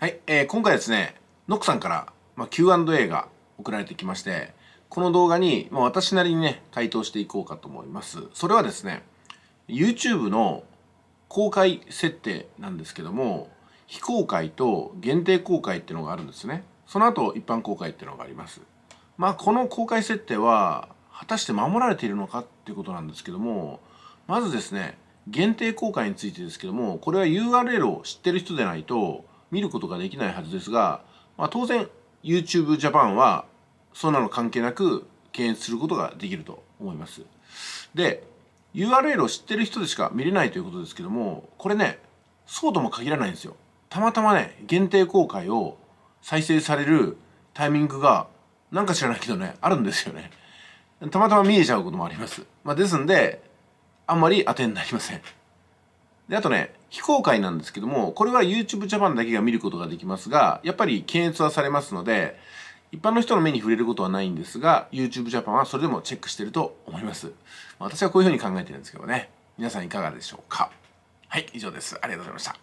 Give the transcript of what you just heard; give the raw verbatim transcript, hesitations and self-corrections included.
はい、えー、今回ですね、ノックさんから、まあ、キューアンドエー が送られてきまして、この動画に、まあ、私なりにね、回答していこうかと思います。それはですね、YouTube の公開設定なんですけども、非公開と限定公開っていうのがあるんですね。その後、一般公開っていうのがあります。まあ、この公開設定は、果たして守られているのかっていうことなんですけども、まずですね、限定公開についてですけども、これは ユーアールエル を知ってる人でないと、見ることができないはずですが、まあ、当然 YouTube Japan はそんなの関係なく検閲することができると思います。で、ユーアールエル を知ってる人でしか見れないということですけども、これね、そうとも限らないんですよ。たまたまね、限定公開を再生されるタイミングが、なんか知らないけどね、あるんですよね。たまたま見えちゃうこともあります。まあ、ですんで、あんまり当てになりません。で、あとね、非公開なんですけども、これは YouTube Japan だけが見ることができますが、やっぱり検閲はされますので、一般の人の目に触れることはないんですが、YouTube Japan はそれでもチェックしてると思います。私はこういうふうに考えてるんですけどね。皆さんいかがでしょうか。はい、以上です。ありがとうございました。